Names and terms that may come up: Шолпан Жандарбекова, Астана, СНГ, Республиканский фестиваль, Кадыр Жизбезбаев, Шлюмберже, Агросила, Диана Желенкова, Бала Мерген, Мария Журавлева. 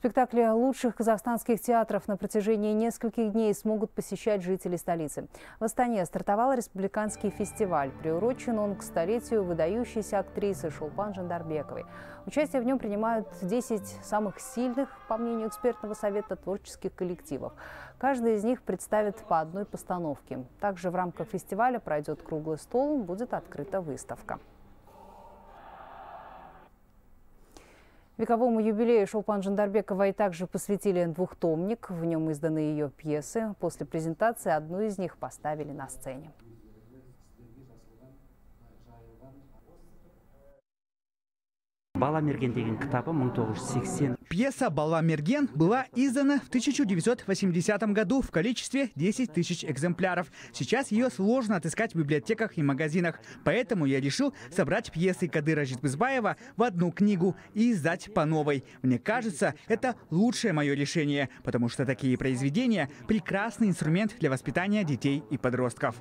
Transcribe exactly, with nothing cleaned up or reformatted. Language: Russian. Спектакли лучших казахстанских театров на протяжении нескольких дней смогут посещать жители столицы. В Астане стартовал республиканский фестиваль. Приурочен он к столетию выдающейся актрисы Шолпан Жандарбековой. Участие в нем принимают десять самых сильных, по мнению экспертного совета, творческих коллективов. Каждый из них представит по одной постановке. Также в рамках фестиваля пройдет круглый стол, будет открыта выставка. Вековому юбилею Шолпан Жандарбековой также посвятили двухтомник. В нем изданы ее пьесы. После презентации одну из них поставили на сцене. «Бала Мерген» деген кітабы мың тоғыз жүз сексен. Пьеса «Бала Мерген» была издана в тысяча девятьсот восьмидесятом году в количестве десяти тысяч экземпляров. Сейчас ее сложно отыскать в библиотеках и магазинах. Поэтому я решил собрать пьесы Кадыра Жизбезбаева в одну книгу и издать по новой. Мне кажется, это лучшее мое решение, потому что такие произведения – прекрасный инструмент для воспитания детей и подростков.